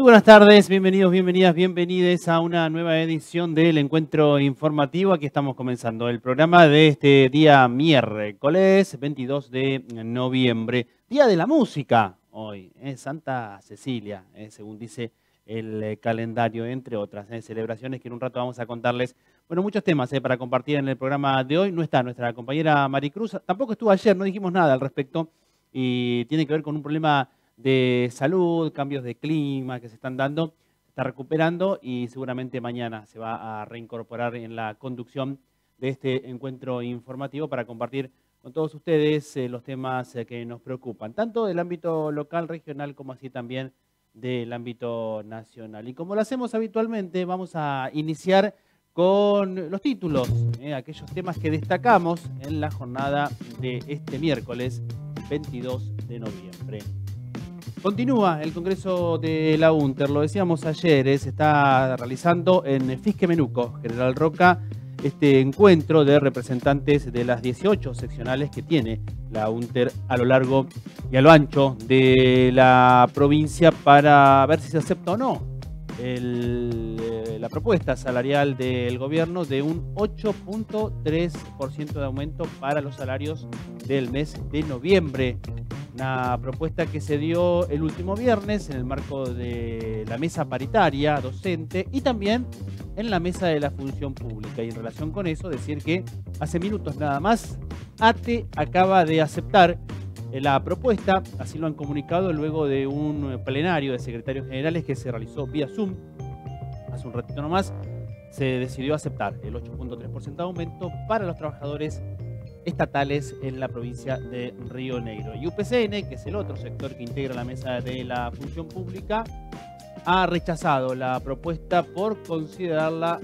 Muy buenas tardes, bienvenidos, bienvenidas, bienvenides a una nueva edición del Encuentro Informativo. Aquí estamos comenzando el programa de este día miércoles 22 de noviembre. Día de la música hoy, es Santa Cecilia, según dice el calendario, entre otras celebraciones que en un rato vamos a contarles. Bueno, muchos temas para compartir en el programa de hoy. No está nuestra compañera Maricruz, tampoco estuvo ayer, no dijimos nada al respecto y tiene que ver con un problema de salud, cambios de clima que se están dando, se está recuperando y seguramente mañana se va a reincorporar en la conducción de este encuentro informativo para compartir con todos ustedes los temas que nos preocupan, tanto del ámbito local, regional, como así también del ámbito nacional. Y como lo hacemos habitualmente, vamos a iniciar con los títulos, aquellos temas que destacamos en la jornada de este miércoles 22 de noviembre. Continúa el Congreso de la UNTER, lo decíamos ayer, se está realizando en Fiske Menuco, General Roca, este encuentro de representantes de las 18 seccionales que tiene la UNTER a lo largo y a lo ancho de la provincia para ver si se acepta o no la propuesta salarial del gobierno de un 8.3% de aumento para los salarios del mes de noviembre. Una propuesta que se dio el último viernes en el marco de la mesa paritaria docente y también en la mesa de la función pública. Y en relación con eso, decir que hace minutos nada más, ATE acaba de aceptar la propuesta, así lo han comunicado luego de un plenario de secretarios generales que se realizó vía Zoom hace un ratito nomás. Se decidió aceptar el 8.3% de aumento para los trabajadores estatales en la provincia de Río Negro. Y UPCN, que es el otro sector que integra la mesa de la función pública, ha rechazado la propuesta por considerarla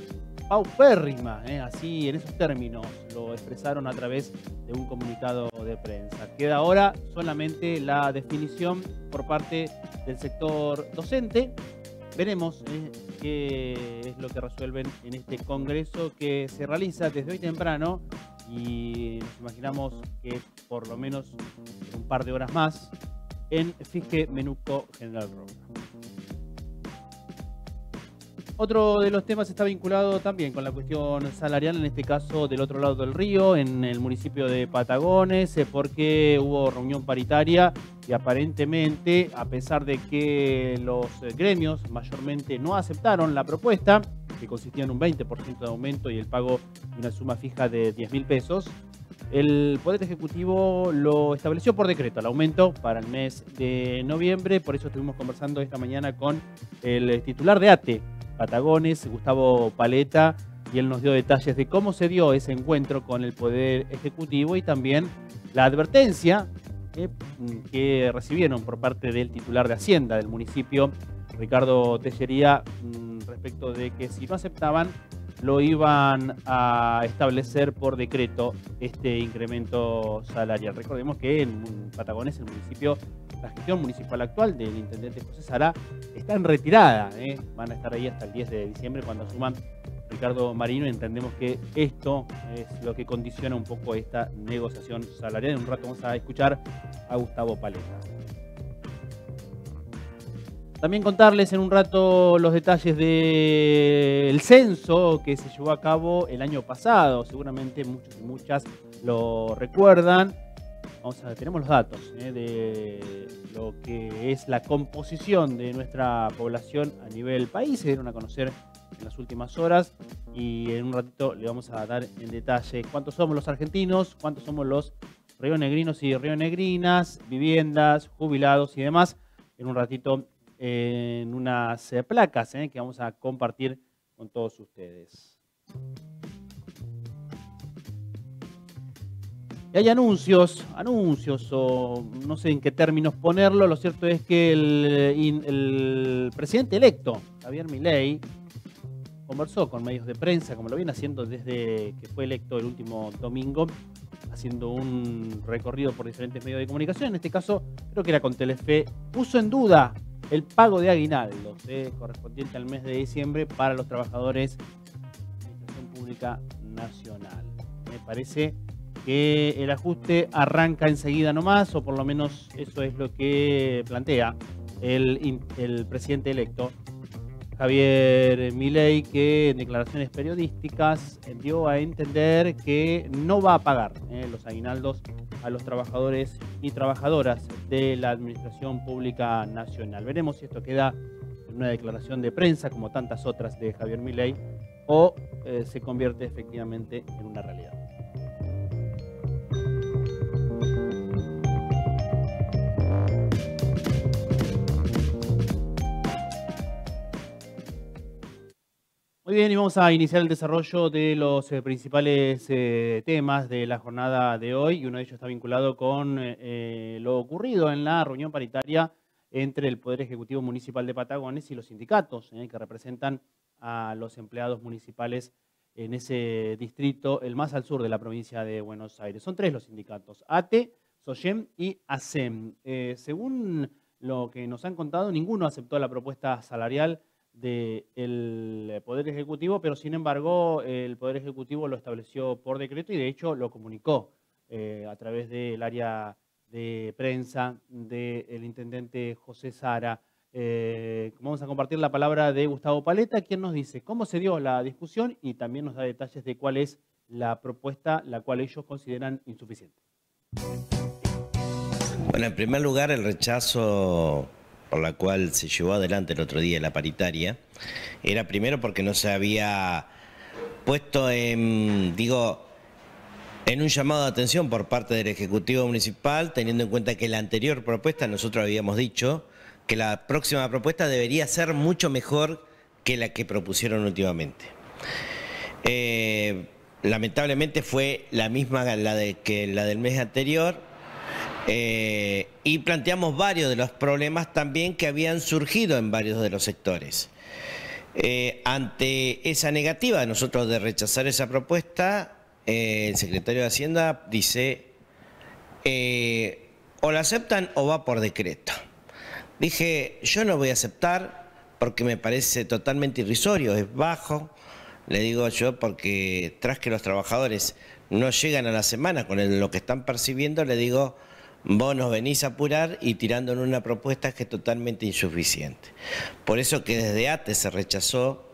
paupérrima, así en esos términos lo expresaron a través de un comunicado de prensa. Queda ahora solamente la definición por parte del sector docente. Veremos qué es lo que resuelven en este congreso que se realiza desde hoy temprano. Y nos imaginamos que por lo menos un par de horas más en Fiske Menuco, General Roca. Otro de los temas está vinculado también con la cuestión salarial, en este caso del otro lado del río, en el municipio de Patagones, porque hubo reunión paritaria y aparentemente, a pesar de que los gremios mayormente no aceptaron la propuesta, que consistía en un 20% de aumento y el pago de una suma fija de 10.000 pesos, el Poder Ejecutivo lo estableció por decreto, el aumento para el mes de noviembre. Por eso estuvimos conversando esta mañana con el titular de ATE, Patagones, Gustavo Paleta, y él nos dio detalles de cómo se dio ese encuentro con el Poder Ejecutivo y también la advertencia que recibieron por parte del titular de Hacienda del municipio, Ricardo Tellería, respecto de que si no aceptaban lo iban a establecer por decreto este incremento salarial. Recordemos que en Patagones, el municipio, la gestión municipal actual del intendente José Zara está en retirada, van a estar ahí hasta el 10 de diciembre cuando asuman Ricardo Marino. Entendemos que esto es lo que condiciona un poco esta negociación salarial. En un rato vamos a escuchar a Gustavo Paleta. También contarles en un rato los detalles del censo que se llevó a cabo el año pasado. Seguramente muchos y muchas lo recuerdan. Tenemos los datos de lo que es la composición de nuestra población a nivel país. Se dieron a conocer en las últimas horas y en un ratito le vamos a dar en detalle cuántos somos los argentinos, cuántos somos los rionegrinos y rionegrinas, viviendas, jubilados y demás. En un ratito, en unas placas que vamos a compartir con todos ustedes. Y hay anuncios o no sé en qué términos ponerlo. Lo cierto es que el presidente electo, Javier Milei, conversó con medios de prensa, como lo viene haciendo desde que fue electo el último domingo, haciendo un recorrido por diferentes medios de comunicación. En este caso, creo que era con Telefe, puso en duda el pago de aguinaldos correspondiente al mes de diciembre para los trabajadores de la Administración Pública Nacional. Me parece que el ajuste arranca enseguida nomás, o por lo menos eso es lo que plantea el presidente electo, Javier Milei, que en declaraciones periodísticas dio a entender que no va a pagar los aguinaldos a los trabajadores y trabajadoras de la Administración Pública Nacional. Veremos si esto queda en una declaración de prensa, como tantas otras de Javier Milei, o se convierte efectivamente en una realidad. Muy bien, y vamos a iniciar el desarrollo de los principales temas de la jornada de hoy, y uno de ellos está vinculado con lo ocurrido en la reunión paritaria entre el Poder Ejecutivo Municipal de Patagones y los sindicatos que representan a los empleados municipales en ese distrito, el más al sur de la provincia de Buenos Aires. Son tres los sindicatos, ATE, SOGEM y ASEM. Según lo que nos han contado, ninguno aceptó la propuesta salarial del Poder Ejecutivo, pero sin embargo el Poder Ejecutivo lo estableció por decreto y de hecho lo comunicó a través del área de prensa del intendente José Zara. Vamos a compartir la palabra de Gustavo Paleta, quien nos dice cómo se dio la discusión y también nos da detalles de cuál es la propuesta, la cual ellos consideran insuficiente. Bueno, en primer lugar, el rechazo por la cual se llevó adelante el otro día la paritaria, era primero porque no se había puesto en un llamado de atención por parte del Ejecutivo Municipal, teniendo en cuenta que la anterior propuesta, nosotros habíamos dicho que la próxima propuesta debería ser mucho mejor que la que propusieron últimamente. Lamentablemente fue la misma que la del mes anterior, y planteamos varios de los problemas también que habían surgido en varios de los sectores. Ante esa negativa de nosotros de rechazar esa propuesta, el secretario de Hacienda dice, o la aceptan o va por decreto. Dije, yo no voy a aceptar porque me parece totalmente irrisorio, es bajo, le digo yo, porque tras que los trabajadores no llegan a la semana con lo que están percibiendo, le digo, vos nos venís a apurar y tirando en una propuesta que es totalmente insuficiente. Por eso que desde ATE se rechazó.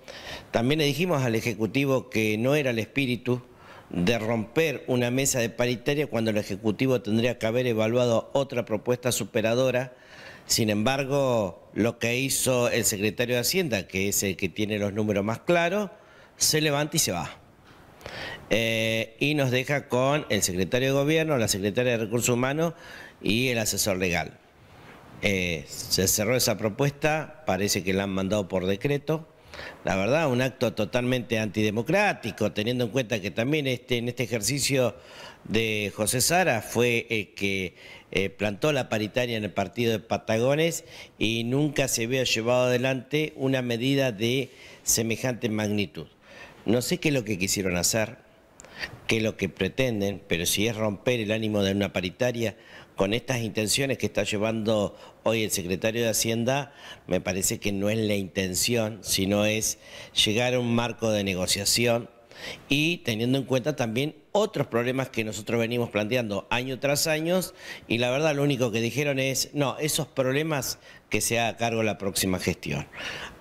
También le dijimos al Ejecutivo que no era el espíritu de romper una mesa de paritaria cuando el Ejecutivo tendría que haber evaluado otra propuesta superadora. Sin embargo, lo que hizo el secretario de Hacienda, que es el que tiene los números más claros, se levanta y se va. Y nos deja con el secretario de Gobierno, la secretaria de Recursos Humanos y el asesor legal. Se cerró esa propuesta, parece que la han mandado por decreto. La verdad, un acto totalmente antidemocrático, teniendo en cuenta que también en este ejercicio de José Zara fue el que plantó la paritaria en el partido de Patagones y nunca se había llevado adelante una medida de semejante magnitud. No sé qué es lo que quisieron hacer, qué es lo que pretenden, pero si es romper el ánimo de una paritaria con estas intenciones que está llevando hoy el secretario de Hacienda, me parece que no es la intención, sino es llegar a un marco de negociación y teniendo en cuenta también otros problemas que nosotros venimos planteando año tras año y la verdad lo único que dijeron es, no, esos problemas que se haga cargo la próxima gestión.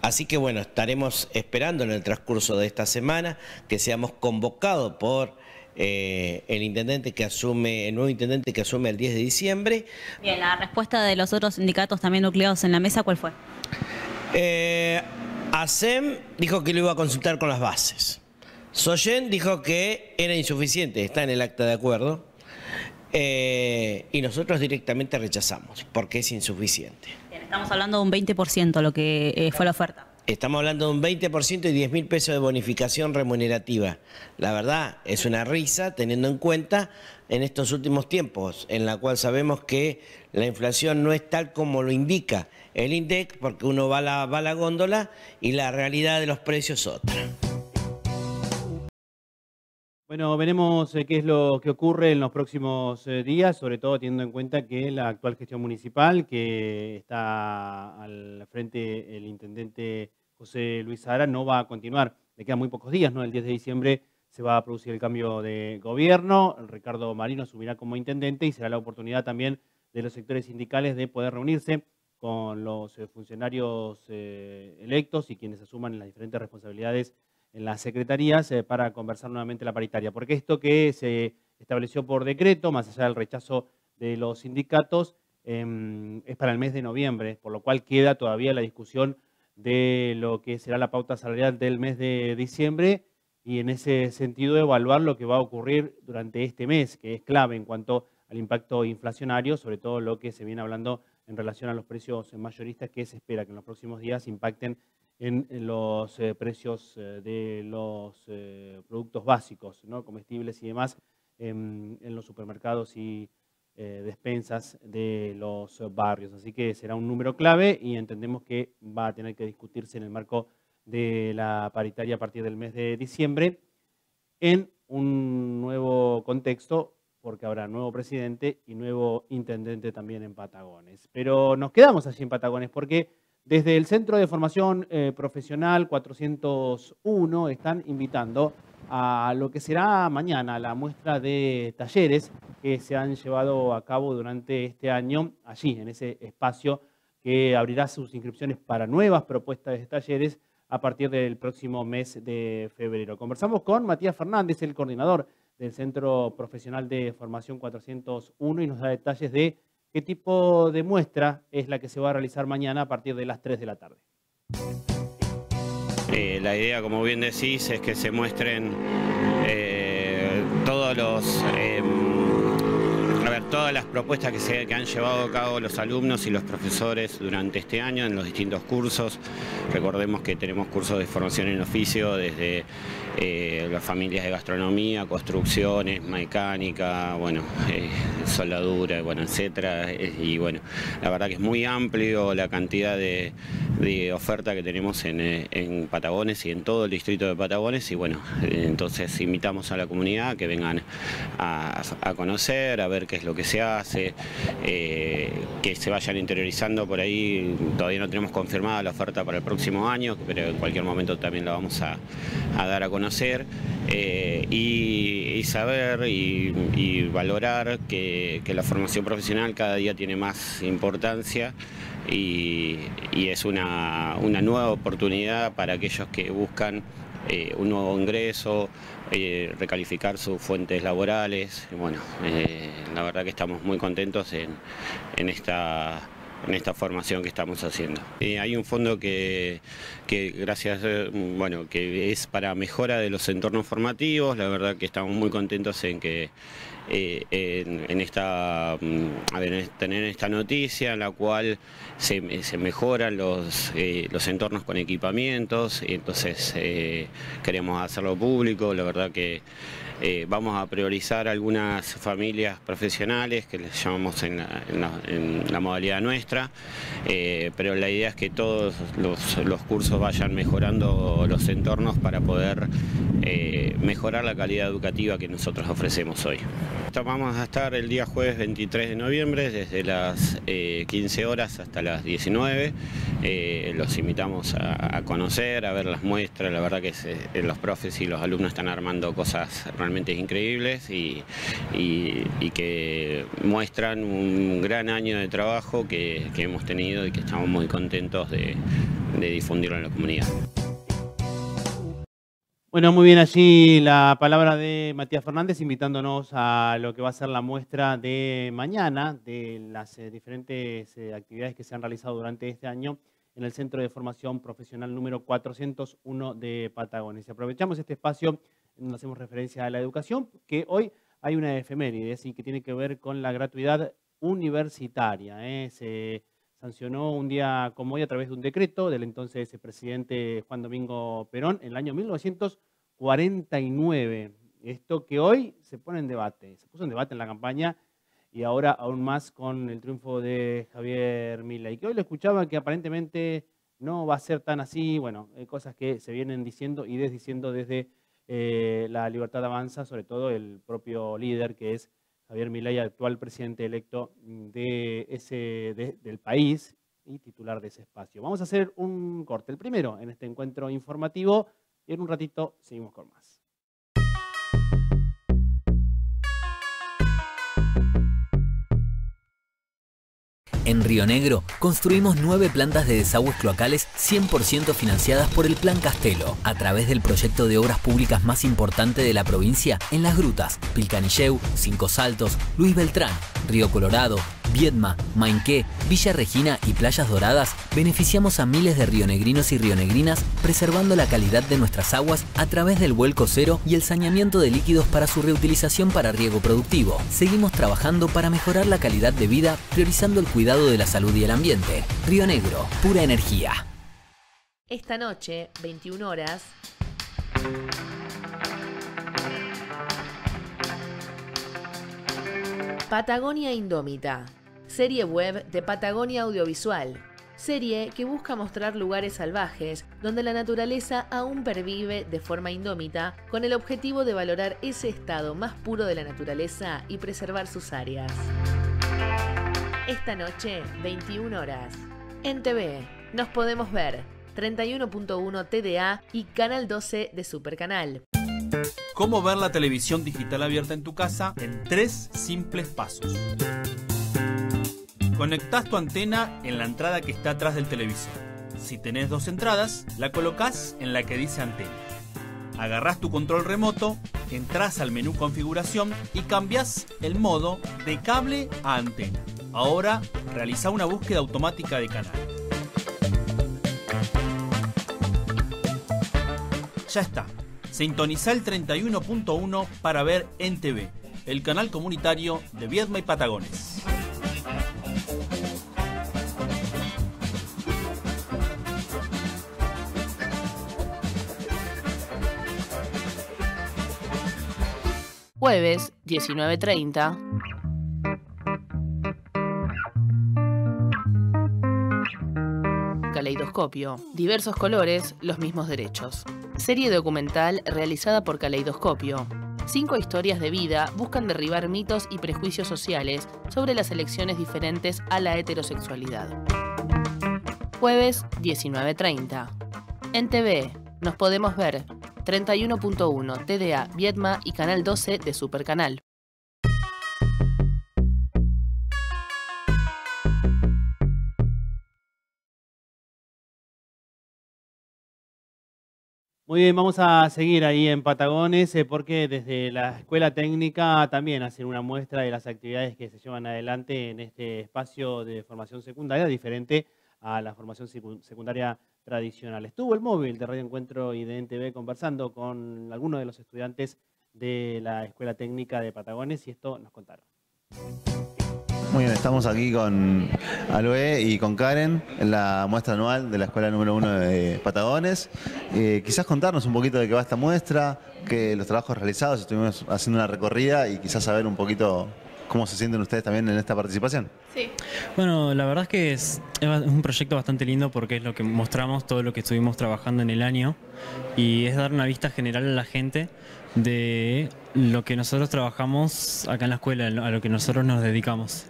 Así que bueno, estaremos esperando en el transcurso de esta semana que seamos convocados por el nuevo intendente que asume el 10 de diciembre. Bien, la respuesta de los otros sindicatos también nucleados en la mesa, ¿cuál fue? ASEM dijo que lo iba a consultar con las bases. Soyen dijo que era insuficiente, está en el acta de acuerdo, y nosotros directamente rechazamos porque es insuficiente. Bien, estamos hablando de un 20% lo que fue la oferta. Estamos hablando de un 20% y 10.000 pesos de bonificación remunerativa. La verdad es una risa teniendo en cuenta en estos últimos tiempos, en la cual sabemos que la inflación no es tal como lo indica el INDEC, porque uno va a la góndola y la realidad de los precios es otra. Bueno, veremos qué es lo que ocurre en los próximos días, sobre todo teniendo en cuenta que la actual gestión municipal, que está al frente el intendente José Luis Zara, no va a continuar. Le quedan muy pocos días, ¿no? El 10 de diciembre se va a producir el cambio de gobierno. Ricardo Marino asumirá como intendente y será la oportunidad también de los sectores sindicales de poder reunirse con los funcionarios electos y quienes asuman las diferentes responsabilidades en las secretarías para conversar nuevamente la paritaria. Porque esto que se estableció por decreto, más allá del rechazo de los sindicatos, es para el mes de noviembre, por lo cual queda todavía la discusión de lo que será la pauta salarial del mes de diciembre y en ese sentido evaluar lo que va a ocurrir durante este mes, que es clave en cuanto al impacto inflacionario, sobre todo lo que se viene hablando en relación a los precios mayoristas que se espera que en los próximos días impacten en los precios de los productos básicos, ¿no? Comestibles y demás, en los supermercados y despensas de los barrios. Así que será un número clave y entendemos que va a tener que discutirse en el marco de la paritaria a partir del mes de diciembre en un nuevo contexto, porque habrá nuevo presidente y nuevo intendente también en Patagones. Pero nos quedamos allí en Patagones porque desde el Centro de Formación Profesional 401 están invitando a lo que será mañana la muestra de talleres que se han llevado a cabo durante este año allí, en ese espacio que abrirá sus inscripciones para nuevas propuestas de talleres a partir del próximo mes de febrero. Conversamos con Matías Fernández, el coordinador del Centro Profesional de Formación 401, y nos da detalles de qué tipo de muestra es la que se va a realizar mañana a partir de las 3 de la tarde. La idea, como bien decís, es que se muestren todas las propuestas que han llevado a cabo los alumnos y los profesores durante este año en los distintos cursos. Recordemos que tenemos cursos de formación en oficio desde las familias de gastronomía, construcciones, mecánica, bueno, soldadura, bueno, etcétera. Y bueno, la verdad que es muy amplio la cantidad de oferta que tenemos en Patagones y en todo el distrito de Patagones. Y bueno, entonces invitamos a la comunidad que vengan a conocer, a ver qué es lo que se hace, que se vayan interiorizando por ahí. Todavía no tenemos confirmada la oferta para el próximo año, pero en cualquier momento también la vamos a dar a conocer, y saber y valorar que la formación profesional cada día tiene más importancia y es una nueva oportunidad para aquellos que buscan un nuevo ingreso, recalificar sus fuentes laborales. Bueno, la verdad que estamos muy contentos en esta formación que estamos haciendo. Hay un fondo que es para mejora de los entornos formativos. La verdad que estamos muy contentos en que tener esta noticia en la cual se mejoran los entornos con equipamientos, y entonces queremos hacerlo público. La verdad que vamos a priorizar algunas familias profesionales que les llamamos en la modalidad nuestra, pero la idea es que todos los cursos vayan mejorando los entornos para poder mejorar la calidad educativa que nosotros ofrecemos hoy. Vamos a estar el día jueves 23 de noviembre desde las 15 horas hasta las 19. Los invitamos a conocer, a ver las muestras. La verdad que los profes y los alumnos están armando cosas realmente increíbles y que muestran un gran año de trabajo que hemos tenido y que estamos muy contentos de difundirlo en la comunidad. Bueno, muy bien, allí la palabra de Matías Fernández invitándonos a lo que va a ser la muestra de mañana de las diferentes actividades que se han realizado durante este año en el Centro de Formación Profesional número 401 de Patagones. Y aprovechamos este espacio donde hacemos referencia a la educación, que hoy hay una efeméride y que tiene que ver con la gratuidad universitaria. Se sancionó un día como hoy a través de un decreto del entonces presidente Juan Domingo Perón en el año 1949. Esto que hoy se pone en debate, se puso en debate en la campaña y ahora aún más con el triunfo de Javier Milei. Que hoy lo escuchaba que aparentemente no va a ser tan así. Bueno, cosas que se vienen diciendo y desdiciendo desde La Libertad Avanza, sobre todo el propio líder que es Javier Milei, actual presidente electo del país y titular de ese espacio. Vamos a hacer un corte, el primero en este encuentro informativo, y en un ratito seguimos con más. En Río Negro construimos 9 plantas de desagües cloacales 100% financiadas por el Plan Castelo, a través del proyecto de obras públicas más importante de la provincia en Las Grutas, Pilcanilleu, Cinco Saltos, Luis Beltrán, Río Colorado, Viedma, Mainqué, Villa Regina y Playas Doradas. Beneficiamos a miles de rionegrinos y rionegrinas preservando la calidad de nuestras aguas a través del vuelco cero y el saneamiento de líquidos para su reutilización para riego productivo. Seguimos trabajando para mejorar la calidad de vida priorizando el cuidado de la salud y el ambiente. Río Negro, pura energía. Esta noche, 21 horas... Patagonia Indómita, serie web de Patagonia Audiovisual, serie que busca mostrar lugares salvajes donde la naturaleza aún pervive de forma indómita, con el objetivo de valorar ese estado más puro de la naturaleza y preservar sus áreas. Esta noche, 21 horas. En TV, nos podemos ver, 31.1 TDA y Canal 12 de Supercanal. ¿Cómo ver la televisión digital abierta en tu casa en 3 simples pasos? Conectás tu antena en la entrada que está atrás del televisor. Si tenés 2 entradas, la colocás en la que dice antena. Agarrás tu control remoto, entrás al menú configuración y cambiás el modo de cable a antena. Ahora, realiza una búsqueda automática de canal. Ya está. Sintonizá el 31.1 para ver ENTV, el canal comunitario de Viedma y Patagones. Jueves, 19:30. Caleidoscopio. Diversos colores, los mismos derechos. Serie documental realizada por Caleidoscopio. 5 historias de vida buscan derribar mitos y prejuicios sociales sobre las elecciones diferentes a la heterosexualidad. Jueves, 19:30. En TV, nos podemos ver, 31.1, TDA, Viedma y Canal 12 de Supercanal. Muy bien, vamos a seguir ahí en Patagones porque desde la Escuela Técnica también hacen una muestra de las actividades que se llevan adelante en este espacio de formación secundaria, diferente a la formación secundaria tradicional. Estuvo el móvil de Radio Encuentro y de ENTV conversando con algunos de los estudiantes de la Escuela Técnica de Patagones y esto nos contaron. Muy bien, estamos aquí con Aloe y con Karen en la muestra anual de la Escuela Número 1 de Patagones. Quizás contarnos un poquito de qué va esta muestra, que los trabajos realizados, estuvimos haciendo una recorrida y quizás saber un poquito cómo se sienten ustedes también en esta participación. Sí. Bueno, la verdad es que es un proyecto bastante lindo porque es lo que mostramos, todo lo que estuvimos trabajando en el año y es dar una vista general a la gente de lo que nosotros trabajamos acá en la escuela, a lo que nosotros nos dedicamos.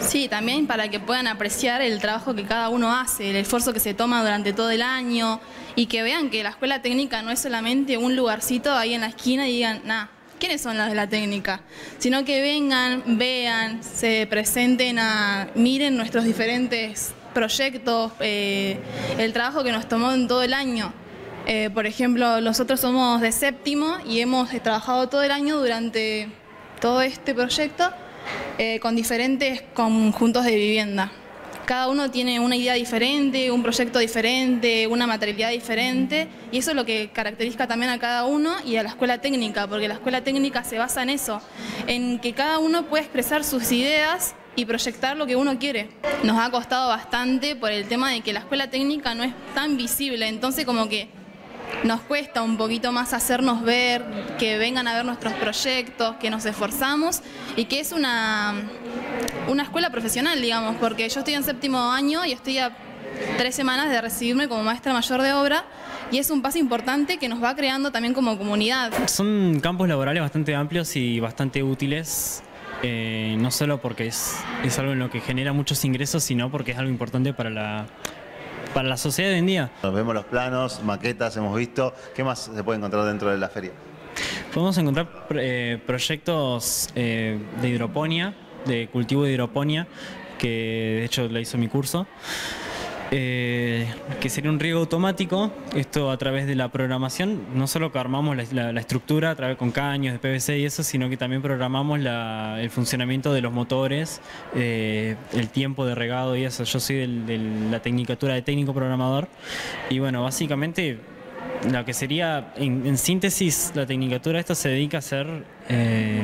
Sí, también para que puedan apreciar el trabajo que cada uno hace, el esfuerzo que se toma durante todo el año y que vean que la escuela técnica no es solamente un lugarcito ahí en la esquina y digan, nah, ¿quiénes son los de la técnica? Sino que vengan, vean, se presenten, miren nuestros diferentes proyectos, el trabajo que nos tomó en todo el año. Por ejemplo, nosotros somos de séptimo y hemos trabajado todo el año durante todo este proyecto. Con diferentes conjuntos de vivienda. Cada uno tiene una idea diferente, un proyecto diferente, una materialidad diferente y eso es lo que caracteriza también a cada uno y a la escuela técnica, porque la escuela técnica se basa en eso, en que cada uno puede expresar sus ideas y proyectar lo que uno quiere. Nos ha costado bastante por el tema de que la escuela técnica no es tan visible, entonces como que nos cuesta un poquito más hacernos ver, que vengan a ver nuestros proyectos, que nos esforzamos y que es una escuela profesional, digamos, porque yo estoy en séptimo año y estoy a 3 semanas de recibirme como maestra mayor de obra y es un paso importante que nos va creando también como comunidad. Son campos laborales bastante amplios y bastante útiles, no solo porque es algo en lo que genera muchos ingresos, sino porque es algo importante para la sociedad de hoy en día. Vemos los planos, maquetas, hemos visto. ¿Qué más se puede encontrar dentro de la feria? Podemos encontrar proyectos de hidroponía, de cultivo de hidroponía, que de hecho la hizo mi curso, que sería un riego automático, esto a través de la programación, no solo que armamos la estructura a través con caños de PVC y eso, sino que también programamos el funcionamiento de los motores, el tiempo de regado y eso. Yo soy de la tecnicatura de técnico programador y bueno, básicamente lo que sería, en síntesis, la tecnicatura esta se dedica a hacer,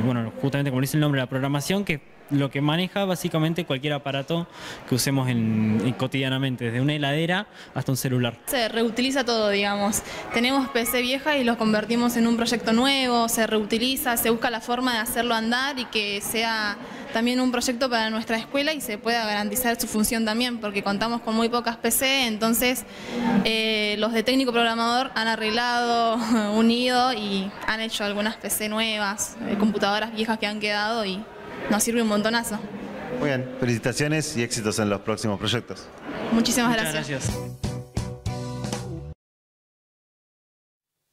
bueno, justamente como dice el nombre, la programación, que lo que maneja básicamente cualquier aparato que usemos cotidianamente, desde una heladera hasta un celular. Se reutiliza todo, digamos. Tenemos PC viejas y los convertimos en un proyecto nuevo, se reutiliza, se busca la forma de hacerlo andar y que sea también un proyecto para nuestra escuela y se pueda garantizar su función también, porque contamos con muy pocas PC, entonces los de técnico programador han arreglado, unido y han hecho algunas PC nuevas, computadoras viejas que han quedado y nos sirve un montonazo. Muy bien, felicitaciones y éxitos en los próximos proyectos. Muchísimas gracias.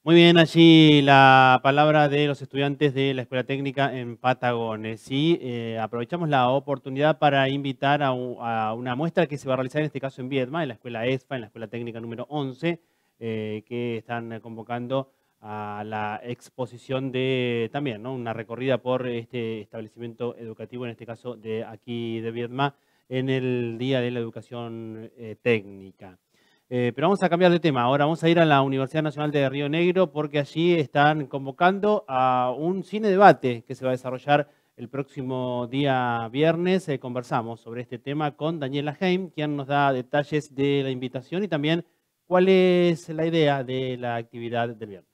Muy bien, allí la palabra de los estudiantes de la Escuela Técnica en Patagones. Y aprovechamos la oportunidad para invitar a una muestra que se va a realizar en este caso en Viedma, en la Escuela ESFA, en la Escuela Técnica número 11, que están convocando a la exposición de también, ¿no?, una recorrida por este establecimiento educativo, en este caso de aquí de Viedma, en el Día de la Educación Técnica. Pero vamos a cambiar de tema, ahora vamos a ir a la Universidad Nacional de Río Negro porque allí están convocando a un cine debate que se va a desarrollar el próximo día viernes. Conversamos sobre este tema con Daniela Heim, quien nos da detalles de la invitación y también cuál es la idea de la actividad del viernes.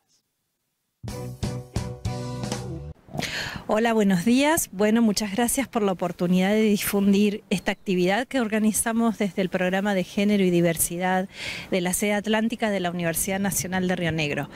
Hola, buenos días. Bueno, muchas gracias por la oportunidad de difundir esta actividad que organizamos desde el programa de Género y Diversidad de la sede atlántica de la Universidad Nacional de Río Negro.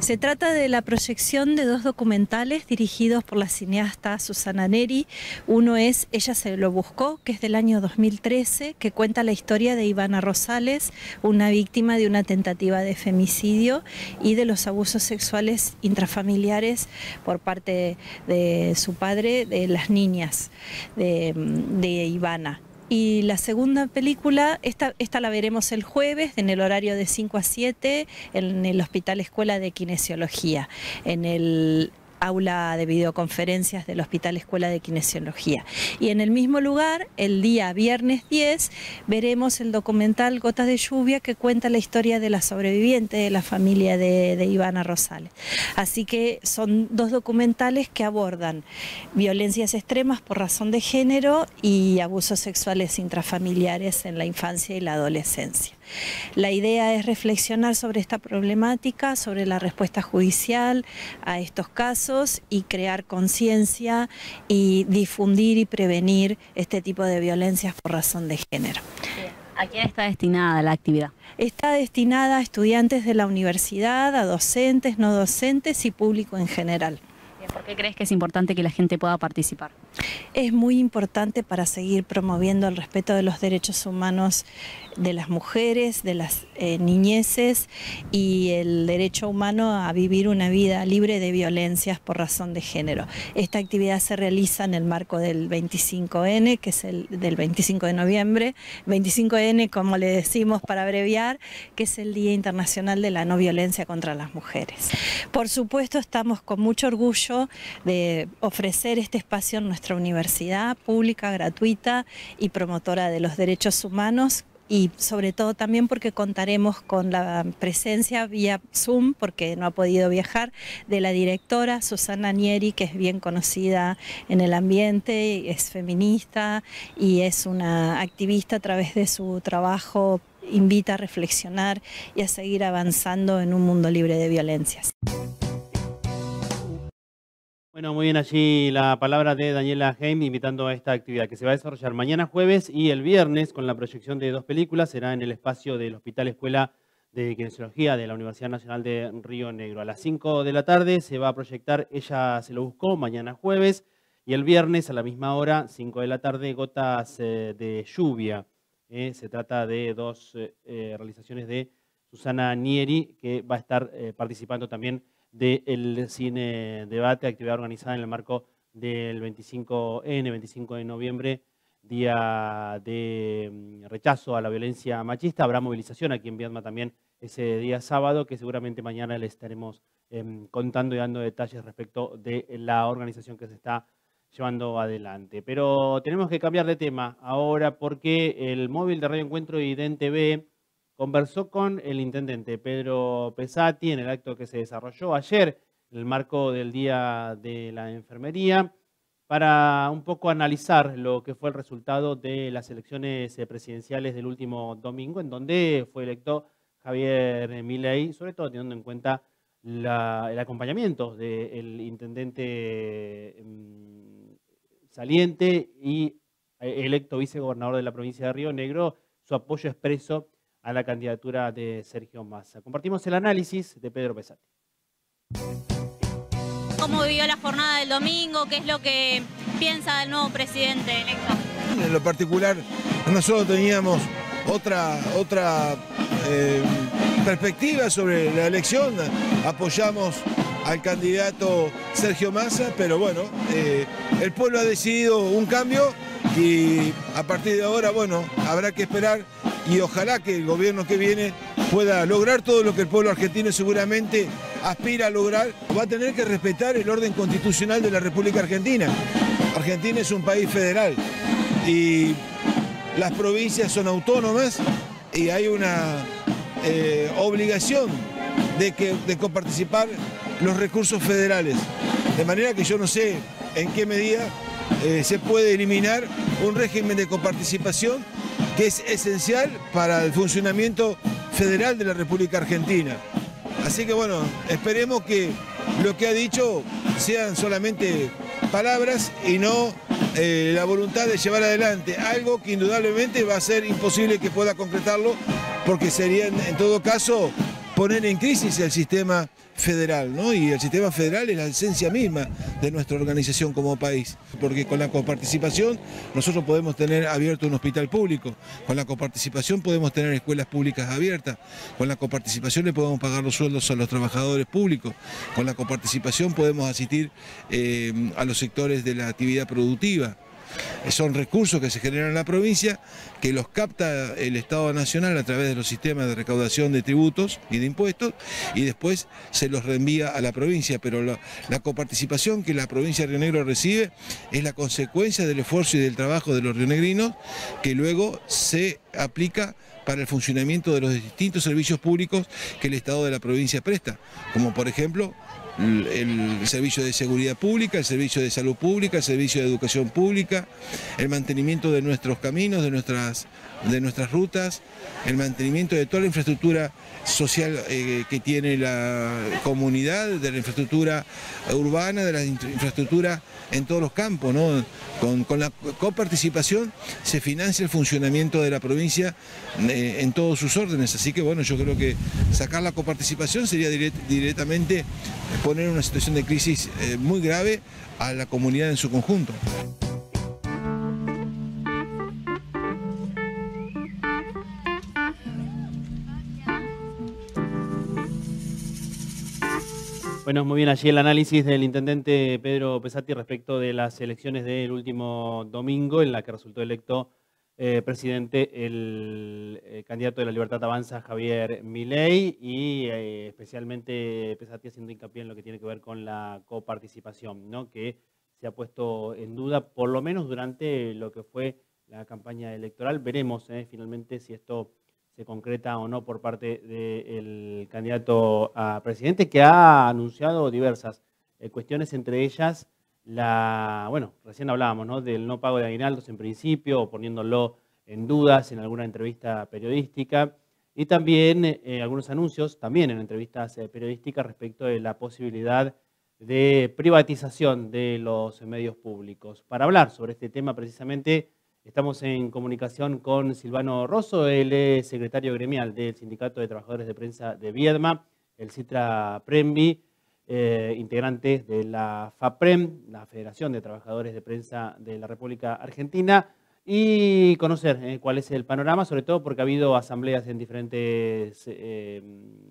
Se trata de la proyección de dos documentales dirigidos por la cineasta Susana Nieri. Uno es Ella se lo buscó, que es del año 2013, que cuenta la historia de Ivana Rosales, una víctima de una tentativa de femicidio y de los abusos sexuales intrafamiliares por parte de su padre, de las niñas de Ivana. Y la segunda película, esta la veremos el jueves en el horario de 5 a 7 en el Hospital Escuela de Kinesiología, en el aula de videoconferencias del Hospital Escuela de Kinesiología. Y en el mismo lugar, el día viernes 10, veremos el documental Gotas de Lluvia, que cuenta la historia de la sobreviviente de la familia de Ivana Rosales. Así que son dos documentales que abordan violencias extremas por razón de género y abusos sexuales intrafamiliares en la infancia y la adolescencia. La idea es reflexionar sobre esta problemática, sobre la respuesta judicial a estos casos y crear conciencia y difundir y prevenir este tipo de violencias por razón de género. ¿A quién está destinada la actividad? Está destinada a estudiantes de la universidad, a docentes, no docentes y público en general. ¿Por qué crees que es importante que la gente pueda participar? Es muy importante para seguir promoviendo el respeto de los derechos humanos de las mujeres, de las niñeces y el derecho humano a vivir una vida libre de violencias por razón de género. Esta actividad se realiza en el marco del 25N, que es el del 25 de noviembre, 25N como le decimos para abreviar, que es el Día Internacional de la No Violencia contra las Mujeres. Por supuesto, estamos con mucho orgullo de ofrecer este espacio en nuestra universidad pública, gratuita y promotora de los derechos humanos, y sobre todo también porque contaremos con la presencia vía Zoom, porque no ha podido viajar, de la directora Susana Nieri, que es bien conocida en el ambiente, es feminista y es una activista a través de su trabajo, invita a reflexionar y a seguir avanzando en un mundo libre de violencias. Bueno, muy bien, allí la palabra de Daniela Heim invitando a esta actividad que se va a desarrollar mañana jueves y el viernes con la proyección de dos películas. Será en el espacio del Hospital Escuela de Kinesiología de la Universidad Nacional de Río Negro. A las 5 de la tarde se va a proyectar Ella se lo buscó, mañana jueves, y el viernes a la misma hora, 5 de la tarde, Gotas de Lluvia. Se trata de dos realizaciones de Susana Nieri, que va a estar participando también del cine debate, actividad organizada en el marco del 25N, 25 de noviembre día de rechazo a la violencia machista. Habrá movilización aquí en Viedma también ese día sábado, que seguramente mañana les estaremos contando y dando detalles respecto de la organización que se está llevando adelante. Pero tenemos que cambiar de tema ahora, porque el móvil de Radio Encuentro y de ENTV conversó con el intendente Pedro Pesati en el acto que se desarrolló ayer en el marco del Día de la Enfermería, para un poco analizar lo que fue el resultado de las elecciones presidenciales del último domingo, en donde fue electo Javier Milei, sobre todo teniendo en cuenta el acompañamiento del intendente saliente y electo vicegobernador de la provincia de Río Negro, su apoyo expreso a la candidatura de Sergio Massa. Compartimos el análisis de Pedro Pesati. ¿Cómo vivió la jornada del domingo? ¿Qué es lo que piensa del nuevo presidente electo? En lo particular, nosotros teníamos otra perspectiva sobre la elección. Apoyamos al candidato Sergio Massa, pero bueno, el pueblo ha decidido un cambio y a partir de ahora, bueno, habrá que esperar y ojalá que el gobierno que viene pueda lograr todo lo que el pueblo argentino seguramente aspira a lograr. Va a tener que respetar el orden constitucional de la República Argentina. Argentina es un país federal y las provincias son autónomas y hay una obligación de coparticipar los recursos federales. De manera que yo no sé en qué medida se puede eliminar un régimen de coparticipación que es esencial para el funcionamiento federal de la República Argentina. Así que bueno, esperemos que lo que ha dicho sean solamente palabras y no la voluntad de llevar adelante algo que indudablemente va a ser imposible que pueda concretarlo, porque sería en todo caso poner en crisis el sistema federal, ¿no? Y el sistema federal es la esencia misma de nuestra organización como país, porque con la coparticipación nosotros podemos tener abierto un hospital público, con la coparticipación podemos tener escuelas públicas abiertas, con la coparticipación le podemos pagar los sueldos a los trabajadores públicos, con la coparticipación podemos asistir a los sectores de la actividad productiva. Son recursos que se generan en la provincia, que los capta el Estado Nacional a través de los sistemas de recaudación de tributos y de impuestos, y después se los reenvía a la provincia. Pero la coparticipación que la provincia de Río Negro recibe es la consecuencia del esfuerzo y del trabajo de los rionegrinos, que luego se aplica para el funcionamiento de los distintos servicios públicos que el Estado de la provincia presta, como por ejemplo el servicio de seguridad pública, el servicio de salud pública, el servicio de educación pública, el mantenimiento de nuestros caminos, de nuestras rutas, el mantenimiento de toda la infraestructura social que tiene la comunidad, de la infraestructura urbana, de la infraestructura en todos los campos, ¿no? Con la coparticipación se financia el funcionamiento de la provincia en todos sus órdenes. Así que bueno, yo creo que sacar la coparticipación sería directamente poner una situación de crisis muy grave a la comunidad en su conjunto. Bueno, muy bien, allí el análisis del intendente Pedro Pesati respecto de las elecciones del último domingo, en la que resultó electo presidente el candidato de la Libertad Avanza, Javier Milei, y especialmente Pesati haciendo hincapié en lo que tiene que ver con la coparticipación, ¿no? Que se ha puesto en duda, por lo menos durante lo que fue la campaña electoral. Veremos finalmente si esto se concreta o no por parte del candidato a presidente, que ha anunciado diversas cuestiones, entre ellas bueno, recién hablábamos, ¿no?, del no pago de aguinaldos en principio, poniéndolo en dudas en alguna entrevista periodística, y también algunos anuncios, también en entrevistas periodísticas, respecto de la posibilidad de privatización de los medios públicos. Para hablar sobre este tema precisamente, estamos en comunicación con Silvano Rosso. Él es secretario gremial del Sindicato de Trabajadores de Prensa de Viedma, el Citra Prembi, integrante de la FAPREM, la Federación de Trabajadores de Prensa de la República Argentina, y conocer cuál es el panorama, sobre todo porque ha habido asambleas en diferentes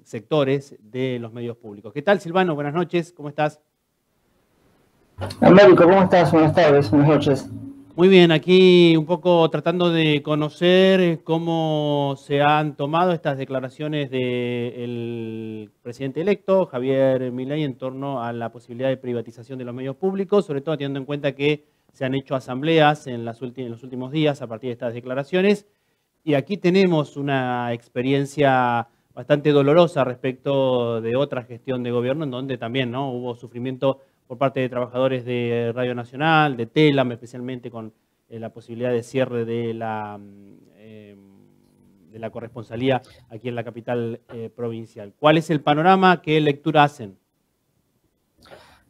sectores de los medios públicos. ¿Qué tal, Silvano? Buenas noches, ¿cómo estás? Américo, ¿cómo estás? Buenas tardes, buenas noches. Muy bien, aquí un poco tratando de conocer cómo se han tomado estas declaraciones del presidente electo, Javier Milei, en torno a la posibilidad de privatización de los medios públicos, sobre todo teniendo en cuenta que se han hecho asambleas en los últimos días a partir de estas declaraciones. Y aquí tenemos una experiencia bastante dolorosa respecto de otra gestión de gobierno, en donde también, ¿no?, hubo sufrimiento por parte de trabajadores de Radio Nacional, de Télam, especialmente con la posibilidad de cierre de la corresponsalía aquí en la capital provincial. ¿Cuál es el panorama? ¿Qué lectura hacen?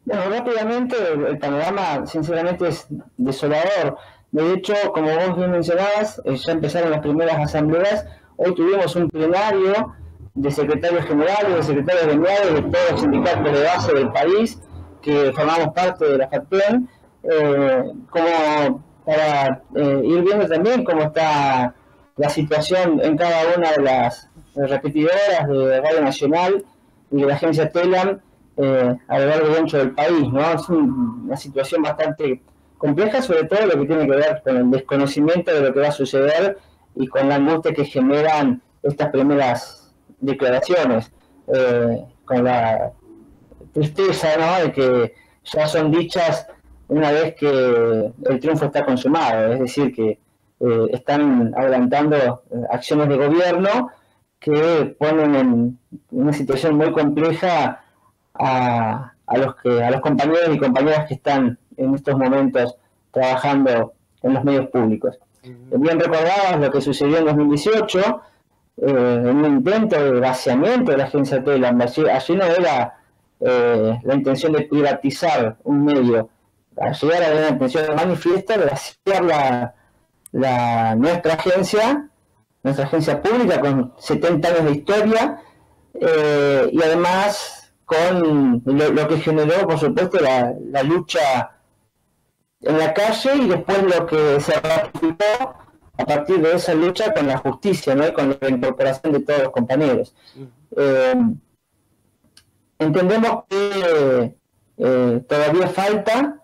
Bueno, rápidamente, el panorama sinceramente es desolador. De hecho, como vos bien mencionabas, ya empezaron las primeras asambleas. Hoy tuvimos un plenario de secretarios generales, de secretarios gremiales, de todos los sindicatos de base del país, que formamos parte de la FACPEN, como para ir viendo también cómo está la situación en cada una de las repetidoras de Radio Nacional y de la agencia Télam a lo largo y ancho del país, ¿no? Es una situación bastante compleja, sobre todo lo que tiene que ver con el desconocimiento de lo que va a suceder y con la angustia que generan estas primeras declaraciones, con la tristeza, ¿no?, de que ya son dichas una vez que el triunfo está consumado, es decir, que están adelantando acciones de gobierno que ponen en una situación muy compleja a los compañeros y compañeras que están en estos momentos trabajando en los medios públicos. Bien recordabas lo que sucedió en 2018, en un intento de vaciamiento de la agencia Télam. Allí no era la intención de privatizar un medio, allí era una intención manifiesta de vaciar nuestra agencia pública con 70 años de historia, y además con lo que generó, por supuesto, la lucha en la calle y después lo que se ratificó a partir de esa lucha con la justicia, ¿no?, y con la incorporación de todos los compañeros. Entendemos que todavía falta,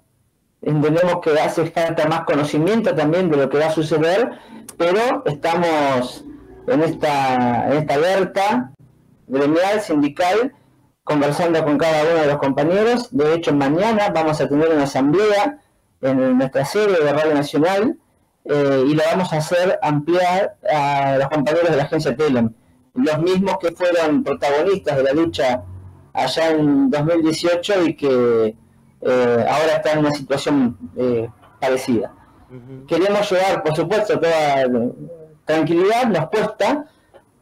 entendemos que hace falta más conocimiento también de lo que va a suceder, pero estamos en esta alerta gremial, sindical, conversando con cada uno de los compañeros. De hecho, mañana vamos a tener una asamblea en nuestra sede de Radio Nacional, y la vamos a hacer ampliar a los compañeros de la agencia Télam, los mismos que fueron protagonistas de la lucha allá en 2018 y que ahora están en una situación parecida. Queremos llevar, por supuesto, toda tranquilidad, nos cuesta,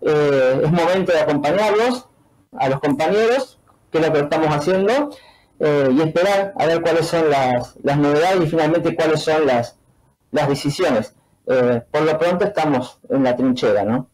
es momento de acompañarlos, a los compañeros, que es lo que estamos haciendo, y esperar a ver cuáles son las novedades y finalmente cuáles son las decisiones. Por lo pronto estamos en la trinchera, ¿no?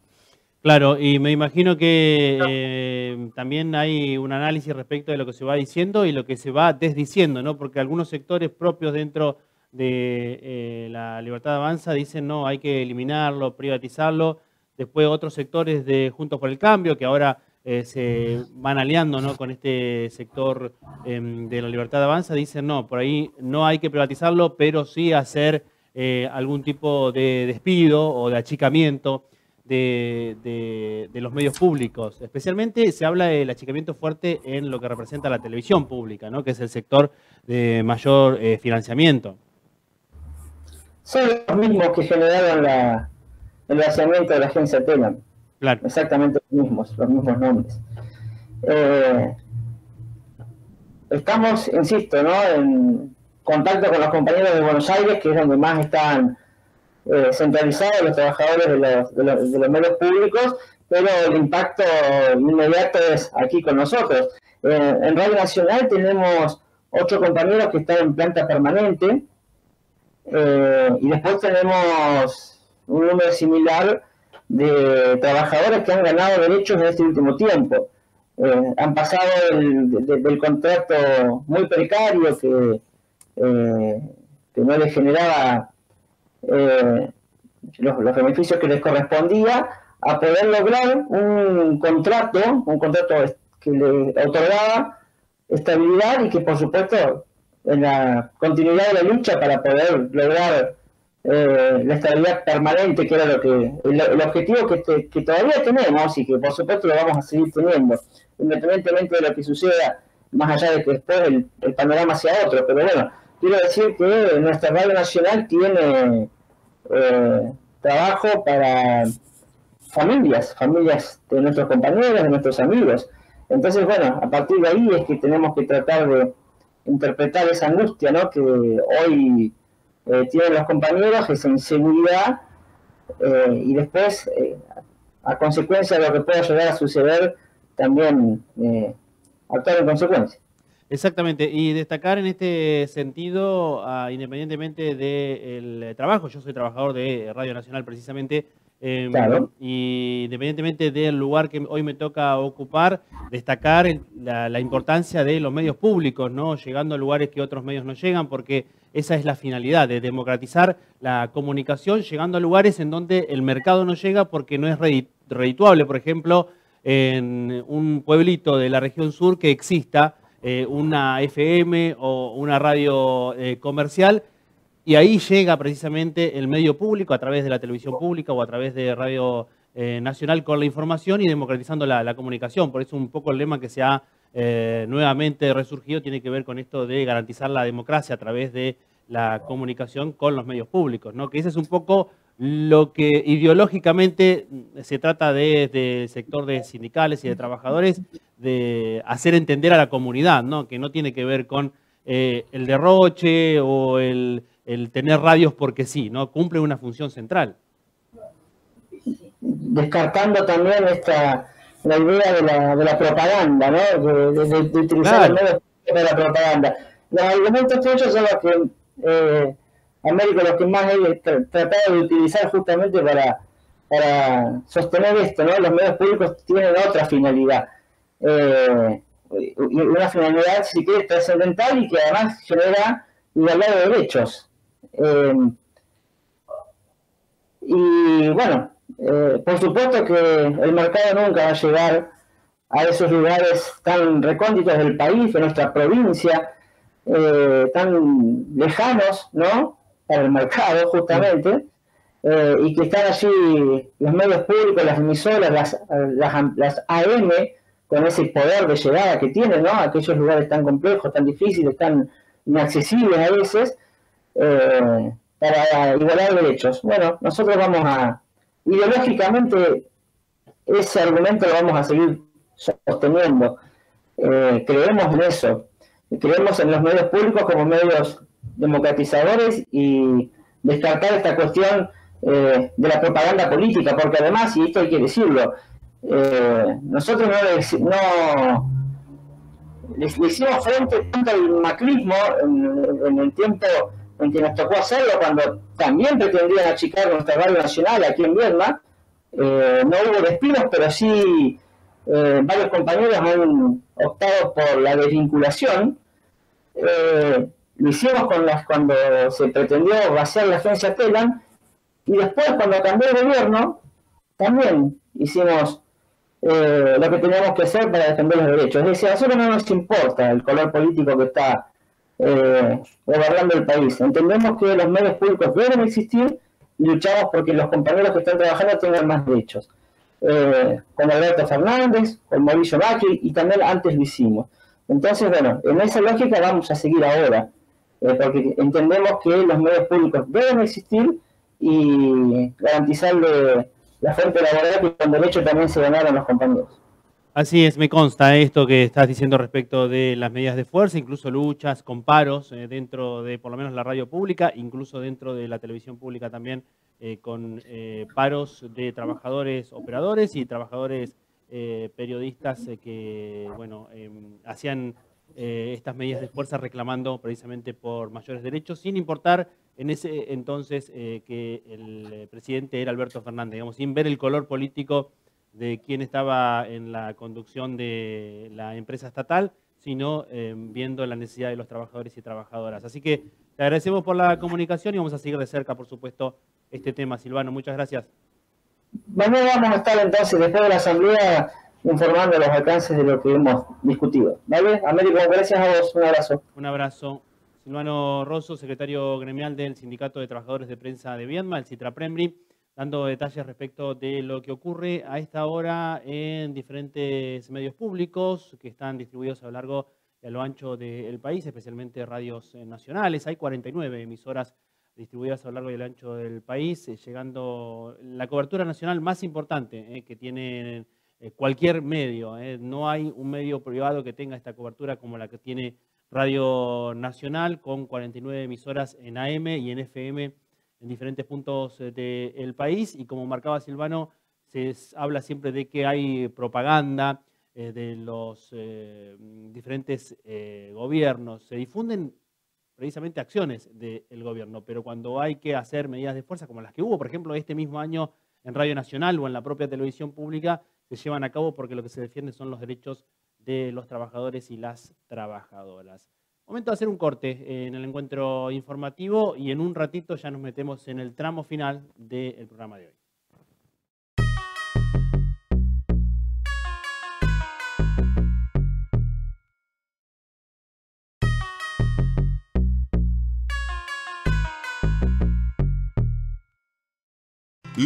Claro, y me imagino que también hay un análisis respecto de lo que se va diciendo y lo que se va desdiciendo, ¿no? Porque algunos sectores propios dentro de la Libertad Avanza dicen no, hay que eliminarlo, privatizarlo. Después otros sectores de Juntos por el Cambio, que ahora se van aliando, ¿no?, con este sector de la Libertad Avanza, dicen no, por ahí no hay que privatizarlo, pero sí hacer algún tipo de despido o de achicamiento de los medios públicos. Especialmente se habla del achicamiento fuerte en lo que representa la televisión pública, ¿no?, que es el sector de mayor financiamiento. Son los mismos que generaron el vaciamiento de la agencia Télam. Claro. Exactamente los mismos nombres. Estamos, insisto, ¿no?, en contacto con los compañeros de Buenos Aires, que es donde más están centralizados los trabajadores de los medios públicos, pero el impacto inmediato es aquí con nosotros. En Radio Nacional tenemos 8 compañeros que están en planta permanente, y después tenemos un número similar de trabajadores que han ganado derechos en este último tiempo. Han pasado del contrato muy precario que no les generaba los beneficios que les correspondía, a poder lograr un contrato que le otorgaba estabilidad y que, por supuesto, en la continuidad de la lucha para poder lograr la estabilidad permanente, que era lo que el objetivo que todavía tenemos y que por supuesto lo vamos a seguir teniendo, independientemente de lo que suceda, más allá de que después el panorama sea otro. Pero bueno, quiero decir que nuestra Radio Nacional tiene trabajo para familias de nuestros compañeros, de nuestros amigos. Entonces, bueno, a partir de ahí es que tenemos que tratar de interpretar esa angustia, ¿no?, que hoy tienen los compañeros, esa inseguridad, y después, a consecuencia de lo que pueda llegar a suceder, también actuar en consecuencia. Exactamente, y destacar en este sentido, independientemente del trabajo, yo soy trabajador de Radio Nacional precisamente, claro. Y independientemente del lugar que hoy me toca ocupar, destacar la importancia de los medios públicos, ¿no?, llegando a lugares que otros medios no llegan, porque esa es la finalidad, de democratizar la comunicación, llegando a lugares en donde el mercado no llega porque no es redituable. Por ejemplo, en un pueblito de la región sur que exista una FM o una radio comercial, y ahí llega precisamente el medio público a través de la televisión pública o a través de Radio Nacional con la información y democratizando la comunicación. Por eso un poco el lema que se ha nuevamente resurgido tiene que ver con esto de garantizar la democracia a través de la comunicación con los medios públicos, ¿no? Que ese es un poco lo que ideológicamente se trata desde el sector de sindicales y de trabajadores, de hacer entender a la comunidad, ¿no?, que no tiene que ver con el derroche o el tener radios porque sí, ¿no? Cumple una función central. Descartando también la idea de la propaganda, ¿no?, de utilizar, claro, el medio de la propaganda. Los argumentos tuyos son los que Américo, los que más he tratado de utilizar justamente para sostener esto, ¿no? Los medios públicos tienen otra finalidad, una finalidad, si quieres, trascendental, y que además genera igualdad de derechos. Y bueno, por supuesto que el mercado nunca va a llegar a esos lugares tan recónditos del país, de nuestra provincia, tan lejanos, ¿no?, para el mercado justamente, y que están allí los medios públicos, las emisoras, las AM, con ese poder de llegada que tienen, ¿no?, aquellos lugares tan complejos, tan difíciles, tan inaccesibles a veces, para igualar derechos. Bueno, nosotros vamos a, ideológicamente, ese argumento lo vamos a seguir sosteniendo. Creemos en eso, creemos en los medios públicos como medios democratizadores, y descartar esta cuestión de la propaganda política, porque además, y esto hay que decirlo, nosotros no le hicimos frente tanto al macrismo en el tiempo en que nos tocó hacerlo, cuando también pretendían achicar nuestra Radio Nacional aquí en Viedma. No hubo despidos, pero sí varios compañeros han optado por la desvinculación. Lo hicimos cuando se pretendió vaciar la agencia Télam, y después, cuando cambió el gobierno, también hicimos lo que teníamos que hacer para defender los derechos. Es decir, a nosotros no nos importa el color político que está gobernando el país. Entendemos que los medios públicos deben existir y luchamos porque los compañeros que están trabajando tengan más derechos. Con Alberto Fernández, con Mauricio Macri, y también antes lo hicimos. Entonces, bueno, en esa lógica vamos a seguir ahora, porque entendemos que los medios públicos deben existir y garantizarle la fuente laboral que con derecho también se ganaron los compañeros. Así es, me consta esto que estás diciendo respecto de las medidas de fuerza, incluso luchas con paros dentro de, por lo menos, la radio pública, incluso dentro de la televisión pública también, con paros de trabajadores operadores y trabajadores periodistas que, bueno, hacían estas medidas de fuerza reclamando precisamente por mayores derechos, sin importar en ese entonces que el presidente era Alberto Fernández, digamos, sin ver el color político de quién estaba en la conducción de la empresa estatal, sino viendo la necesidad de los trabajadores y trabajadoras. Así que te agradecemos por la comunicación y vamos a seguir de cerca, por supuesto, este tema. Silvano, muchas gracias. Mañana vamos a estar entonces, después de la asamblea, informando los alcances de lo que hemos discutido. ¿Vale? Américo, gracias a vos. Un abrazo. Un abrazo. Silvano Rosso, secretario gremial del Sindicato de Trabajadores de Prensa de Viedma, el Citrapremri, dando detalles respecto de lo que ocurre a esta hora en diferentes medios públicos que están distribuidos a lo largo y a lo ancho del país, especialmente radios nacionales. Hay 49 emisoras distribuidas a lo largo y a lo ancho del país, llegando la cobertura nacional más importante que tiene cualquier medio. No hay un medio privado que tenga esta cobertura como la que tiene Radio Nacional, con 49 emisoras en AM y en FM en diferentes puntos del país. Y como marcaba Silvano, se habla siempre de que hay propaganda de los diferentes gobiernos. Se difunden precisamente acciones del gobierno, pero cuando hay que hacer medidas de fuerza, como las que hubo, por ejemplo, este mismo año en Radio Nacional o en la propia televisión pública, se llevan a cabo porque lo que se defiende son los derechos de los trabajadores y las trabajadoras. Momento de hacer un corte en el encuentro informativo y en un ratito ya nos metemos en el tramo final del programa de hoy.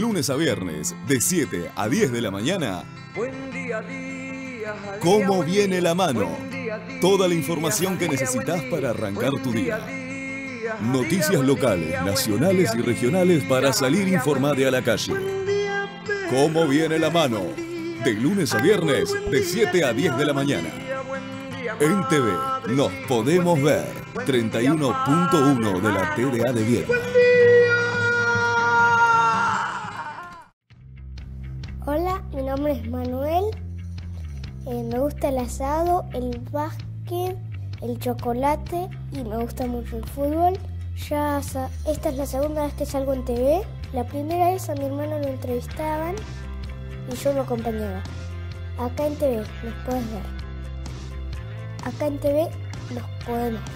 Lunes a viernes, de 7 a 10 de la mañana. Buen día, día. ¿Cómo viene la mano? Toda la información que necesitas para arrancar tu día. Noticias locales, nacionales y regionales para salir informada a la calle. ¿Cómo viene la mano? De lunes a viernes, de 7 a 10 de la mañana. En TV, nos podemos ver. 31.1 de la TDA de Viedma. Hola, mi nombre es Manuel, me gusta el asado, el básquet, el chocolate y me gusta mucho el fútbol. Esta es la segunda vez que salgo en TV. La primera vez a mi hermano lo entrevistaban y yo lo acompañaba. Acá en TV los puedes ver. Acá en TV los podemos ver.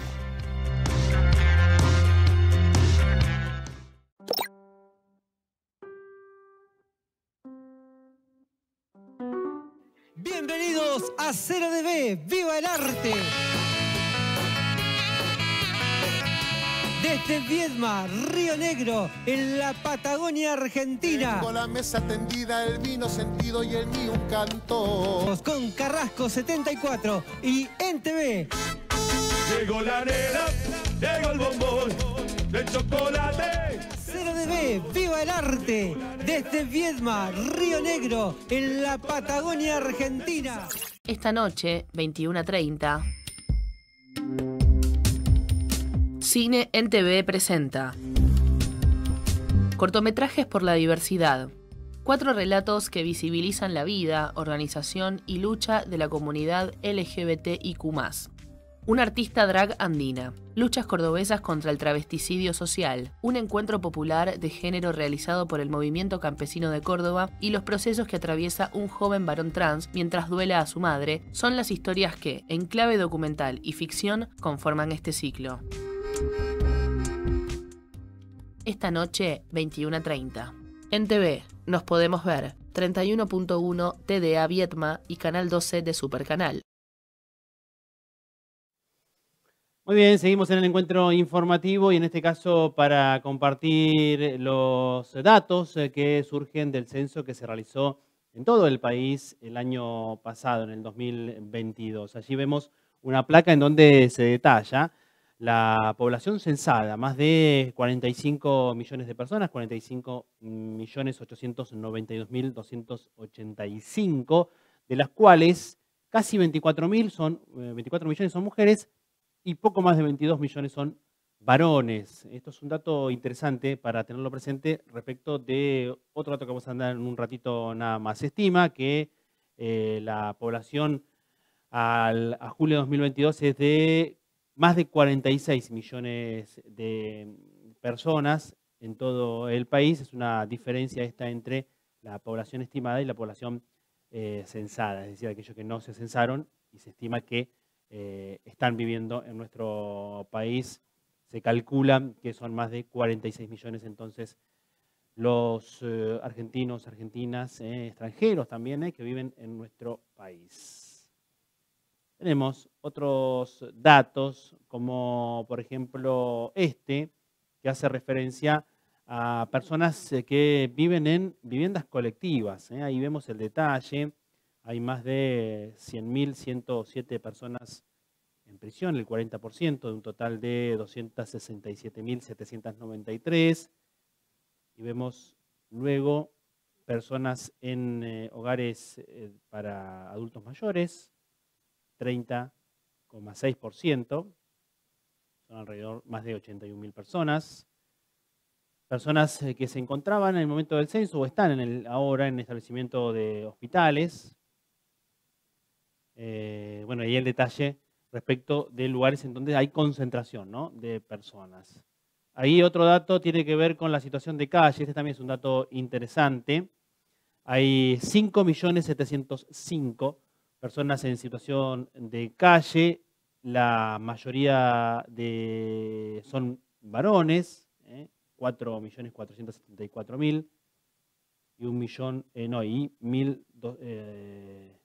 Bienvenidos a 0DB, ¡viva el arte! Desde Viedma, Río Negro, en la Patagonia Argentina. Tengo la mesa tendida, el vino sentido y el mío un canto. Con Carrasco 74 y ENTV. Llegó la nena, llegó el bombón, el chocolate. 0DB, ¡viva el arte! Desde Viedma, Río Negro, en la Patagonia Argentina. Esta noche, 21:30. Cine en TV presenta cortometrajes por la diversidad. 4 relatos que visibilizan la vida, organización y lucha de la comunidad LGBTIQ+. Una artista drag andina, luchas cordobesas contra el travesticidio social, un encuentro popular de género realizado por el Movimiento Campesino de Córdoba y los procesos que atraviesa un joven varón trans mientras duela a su madre, son las historias que, en clave documental y ficción, conforman este ciclo. Esta noche, 21:30. En TV, nos podemos ver, 31.1 TDA Viedma y Canal 12 de Supercanal. Muy bien, seguimos en el encuentro informativo y en este caso para compartir los datos que surgen del censo que se realizó en todo el país el año pasado, en el 2022. Allí vemos una placa en donde se detalla la población censada, más de 45 millones de personas, 45.892.285, de las cuales casi 24 millones son mujeres, y poco más de 22 millones son varones. Esto es un dato interesante para tenerlo presente respecto de otro dato que vamos a andar en un ratito nada más. Se estima que la población a julio de 2022 es de más de 46 millones de personas en todo el país. Es una diferencia esta entre la población estimada y la población censada, es decir, aquellos que no se censaron y se estima que están viviendo en nuestro país. Se calcula que son más de 46 millones entonces los argentinos, argentinas, extranjeros también que viven en nuestro país. Tenemos otros datos, como por ejemplo este, que hace referencia a personas que viven en viviendas colectivas. Ahí vemos el detalle, hay más de 100.107 personas en prisión, el 40% de un total de 267.793. Y vemos luego personas en hogares para adultos mayores, 30,6%, son alrededor más de 81.000 personas. Personas que se encontraban en el momento del censo o están en ahora en el establecimiento de hospitales. Bueno, ahí el detalle respecto de lugares en donde hay concentración, ¿no?, de personas. Ahí otro dato tiene que ver con la situación de calle, este también es un dato interesante. Hay 5.705.000 personas en situación de calle, la mayoría son varones, 4.474.000 y 1.000.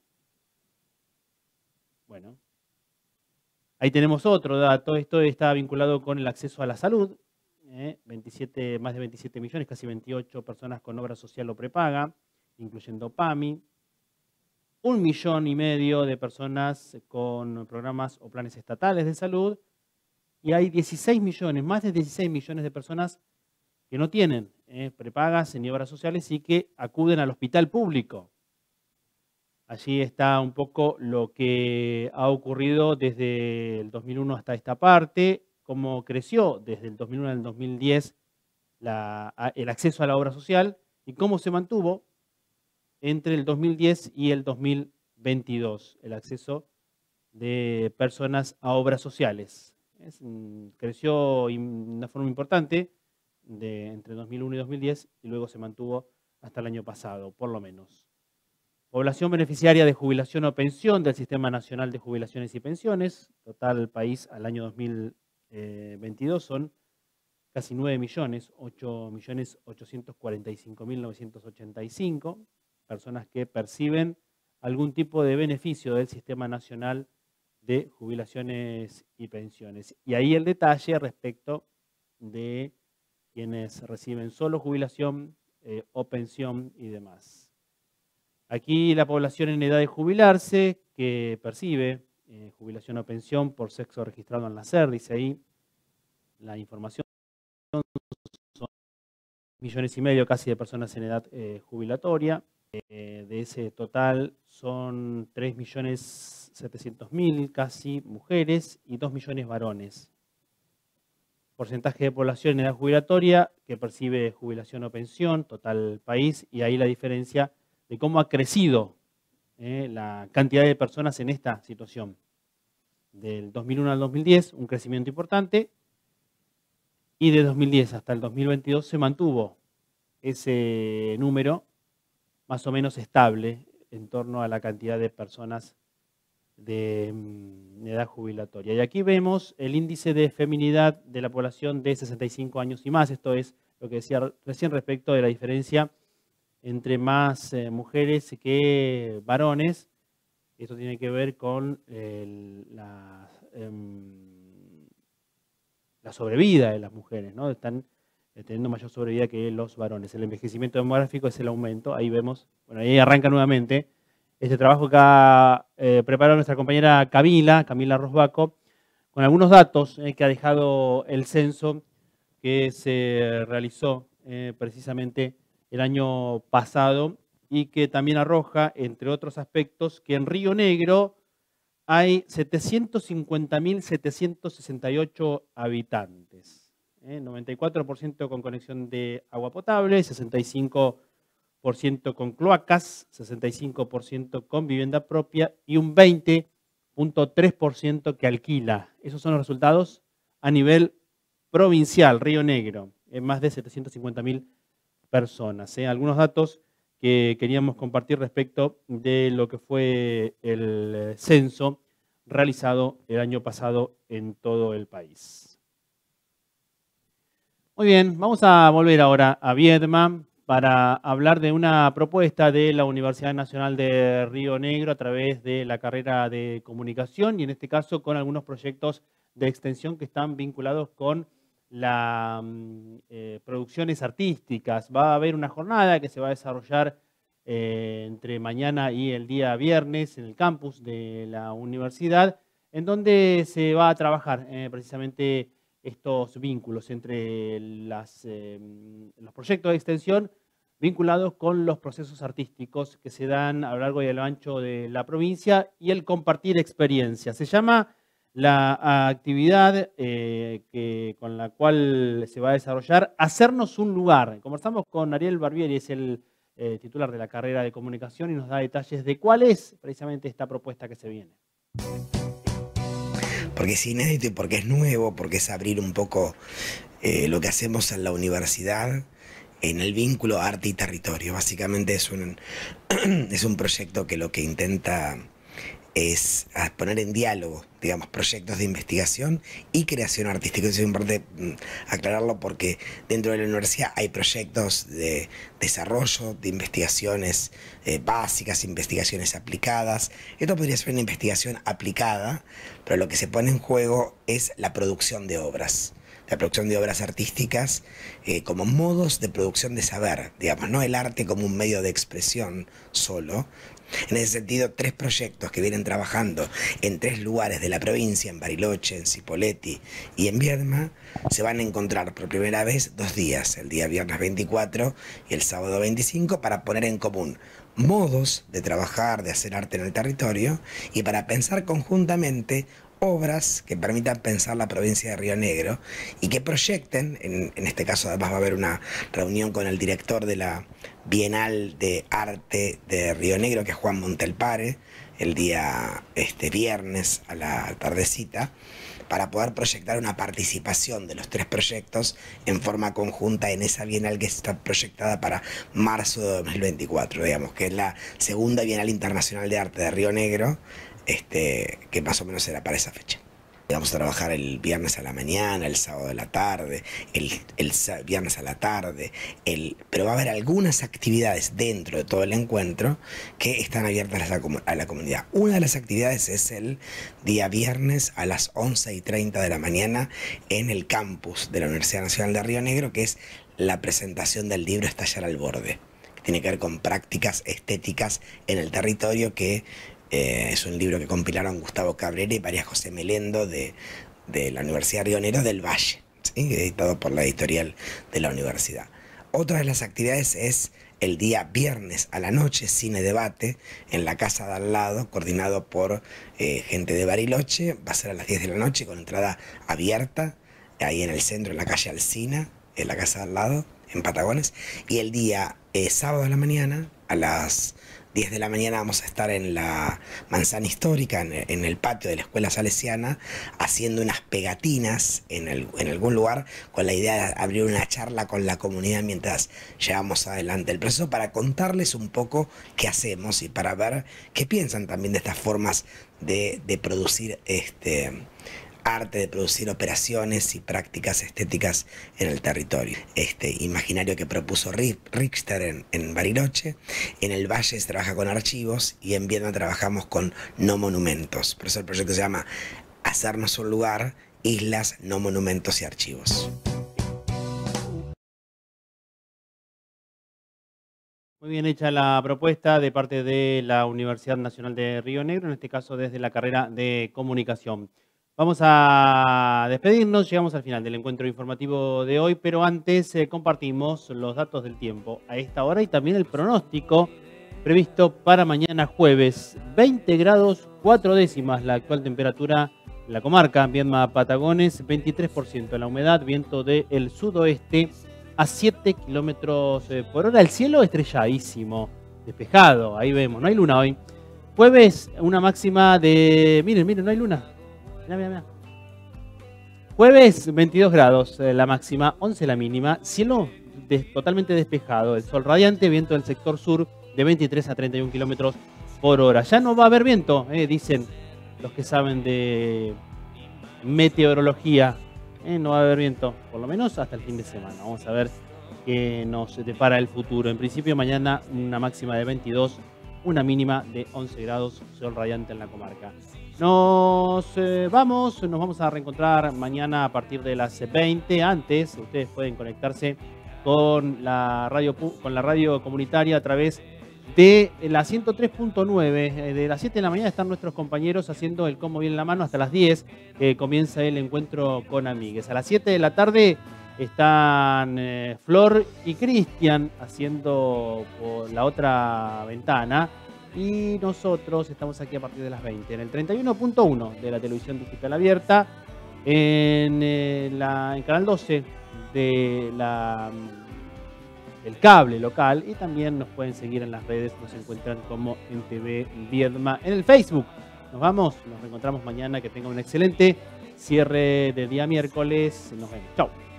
Ahí tenemos otro dato, esto está vinculado con el acceso a la salud, más de 27 millones, casi 28 personas con obra social o prepaga, incluyendo PAMI. 1,5 millones de personas con programas o planes estatales de salud, y hay 16 millones, más de 16 millones de personas que no tienen prepagas ni obras sociales y que acuden al hospital público. Allí está un poco lo que ha ocurrido desde el 2001 hasta esta parte, cómo creció desde el 2001 al 2010 el acceso a la obra social y cómo se mantuvo entre el 2010 y el 2022, el acceso de personas a obras sociales. Creció de una forma importante entre 2001 y 2010 y luego se mantuvo hasta el año pasado, por lo menos. Población beneficiaria de jubilación o pensión del Sistema Nacional de Jubilaciones y Pensiones, total país al año 2022 son casi 9 millones, 8.845.985. personas que perciben algún tipo de beneficio del Sistema Nacional de Jubilaciones y Pensiones. Y ahí el detalle respecto de quienes reciben solo jubilación o pensión y demás. Aquí la población en edad de jubilarse que percibe jubilación o pensión por sexo registrado al nacer, dice ahí la información. Son 1,5 millones casi de personas en edad jubilatoria. De ese total son 3.700.000 casi mujeres y 2 millones varones. Porcentaje de población en edad jubilatoria que percibe jubilación o pensión, total país, y ahí la diferencia de cómo ha crecido la cantidad de personas en esta situación. Del 2001 al 2010, un crecimiento importante, y de 2010 hasta el 2022 se mantuvo ese número más o menos estable en torno a la cantidad de personas de edad jubilatoria. Y aquí vemos el índice de feminidad de la población de 65 años y más. Esto es lo que decía recién respecto de la diferencia entre más mujeres que varones. Esto tiene que ver con la sobrevida de las mujeres, ¿no? Están teniendo mayor sobrevida que los varones. El envejecimiento demográfico es el aumento, ahí vemos, bueno, ahí arranca nuevamente este trabajo que ha preparado nuestra compañera Camila Rosbaco, con algunos datos que ha dejado el censo que se realizó precisamente el año pasado y que también arroja, entre otros aspectos, que en Río Negro hay 750.768 habitantes. 94% con conexión de agua potable, 65% con cloacas, 65% con vivienda propia y un 20.3% que alquila. Esos son los resultados a nivel provincial, Río Negro, en más de 750.000 personas. Algunos datos que queríamos compartir respecto de lo que fue el censo realizado el año pasado en todo el país. Muy bien, vamos a volver ahora a Viedma para hablar de una propuesta de la Universidad Nacional de Río Negro a través de la carrera de comunicación y en este caso con algunos proyectos de extensión que están vinculados con las producciones artísticas. Va a haber una jornada que se va a desarrollar entre mañana y el día viernes en el campus de la universidad, en donde se va a trabajar precisamente estos vínculos entre los proyectos de extensión vinculados con los procesos artísticos que se dan a lo largo y a lo ancho de la provincia y el compartir experiencias. Se llama la actividad con la cual se va a desarrollar Hacernos un Lugar. Conversamos con Ariel Barbieri, es el titular de la carrera de comunicación y nos da detalles de cuál es precisamente esta propuesta que se viene. Porque es inédito y porque es nuevo, porque es abrir un poco lo que hacemos en la universidad en el vínculo arte y territorio. Básicamente es un proyecto que lo que intenta es poner en diálogo, digamos, proyectos de investigación y creación artística. Eso es importante aclararlo porque dentro de la universidad hay proyectos de desarrollo, de investigaciones básicas, investigaciones aplicadas. Esto podría ser una investigación aplicada, pero lo que se pone en juego es la producción de obras. La producción de obras artísticas como modos de producción de saber, digamos, no el arte como un medio de expresión solo. En ese sentido, tres proyectos que vienen trabajando en tres lugares de la provincia, en Bariloche, en Cipolletti y en Viedma, se van a encontrar por primera vez 2 días, el día viernes 24 y el sábado 25, para poner en común modos de trabajar, de hacer arte en el territorio y para pensar conjuntamente obras que permitan pensar la provincia de Río Negro y que proyecten, en este caso además va a haber una reunión con el director de la Bienal de Arte de Río Negro, que es Juan Montelpare, el día viernes a la tardecita, para poder proyectar una participación de los tres proyectos en forma conjunta en esa Bienal que está proyectada para marzo de 2024, digamos, que es la segunda Bienal Internacional de Arte de Río Negro, que más o menos será para esa fecha. Vamos a trabajar el viernes a la mañana, el sábado a la tarde, el viernes a la tarde, pero va a haber algunas actividades dentro de todo el encuentro que están abiertas a la comunidad. Una de las actividades es el día viernes a las 11:30 de la mañana en el campus de la Universidad Nacional de Río Negro, que es la presentación del libro Estallar al Borde, que tiene que ver con prácticas estéticas en el territorio, que es un libro que compilaron Gustavo Cabrera y María José Melendo de la Universidad Río Negro del Valle, ¿sí?, editado por la editorial de la universidad. Otra de las actividades es el día viernes a la noche, cine debate, en la casa de al lado, coordinado por gente de Bariloche. Va a ser a las 10 de la noche con entrada abierta, ahí en el centro, en la calle Alsina, en la casa de al lado, en Patagones. Y el día sábado a la mañana, a las 10 de la mañana vamos a estar en la manzana histórica, en el patio de la escuela salesiana, haciendo unas pegatinas en algún lugar, con la idea de abrir una charla con la comunidad mientras llevamos adelante el proceso, para contarles un poco qué hacemos y para ver qué piensan también de estas formas de producir arte, de producir operaciones y prácticas estéticas en el territorio. Este imaginario que propuso Richter en Bariloche. En el Valle se trabaja con archivos y en Viedma trabajamos con no monumentos. Por eso el proyecto se llama Hacernos un Lugar, Islas, No Monumentos y Archivos. Muy bien hecha la propuesta de parte de la Universidad Nacional de Río Negro, en este caso desde la carrera de comunicación. Vamos a despedirnos, llegamos al final del encuentro informativo de hoy, pero antes compartimos los datos del tiempo a esta hora y también el pronóstico previsto para mañana jueves. 20 grados 4 décimas la actual temperatura en la comarca Viedma Patagones, 23% la humedad, viento del sudoeste a 7 kilómetros por hora. El cielo estrelladísimo, despejado, ahí vemos, no hay luna hoy. Jueves una máxima de... miren, no hay luna. Mirá. Jueves 22 grados la máxima, 11 la mínima, cielo totalmente despejado, el sol radiante, viento del sector sur de 23 a 31 kilómetros por hora. Ya no va a haber viento, dicen los que saben de meteorología, no va a haber viento, por lo menos hasta el fin de semana. Vamos a ver que nos depara el futuro. En principio mañana una máxima de 22, una mínima de 11 grados, sol radiante en la comarca. Nos vamos a reencontrar mañana a partir de las 20. Antes, ustedes pueden conectarse con la radio comunitaria a través de la 103.9. De las 7 de la mañana están nuestros compañeros haciendo el Como Bien en la Mano hasta las 10. Comienza el encuentro con amigues. A las 7 de la tarde están Flor y Cristian haciendo por la otra ventana. Y nosotros estamos aquí a partir de las 20, en el 31.1 de la televisión digital abierta, en Canal 12 del cable local, y también nos pueden seguir en las redes, nos encuentran como ENTV VIEDMA en el Facebook. Nos vamos, nos reencontramos mañana, que tengan un excelente cierre del día miércoles. Nos vemos, chau.